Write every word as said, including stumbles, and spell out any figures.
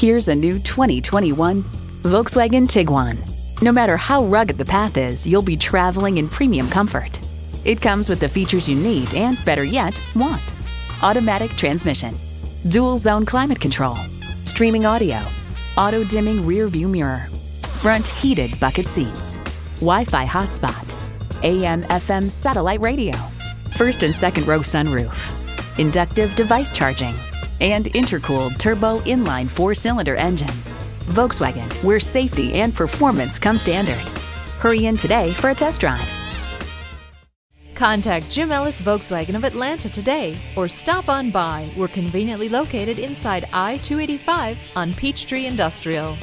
Here's a new twenty twenty-one Volkswagen Tiguan. No matter how rugged the path is, you'll be traveling in premium comfort. It comes with the features you need and, better yet, want. Automatic transmission, dual zone climate control, streaming audio, auto dimming rear view mirror, front heated bucket seats, Wi-Fi hotspot, A M F M satellite radio, first and second row sunroof, inductive device charging, and intercooled turbo inline four-cylinder engine. Volkswagen, where safety and performance come standard. Hurry in today for a test drive. Contact Jim Ellis Volkswagen of Atlanta today or stop on by. We're conveniently located inside I two eighty-five on Peachtree Industrial.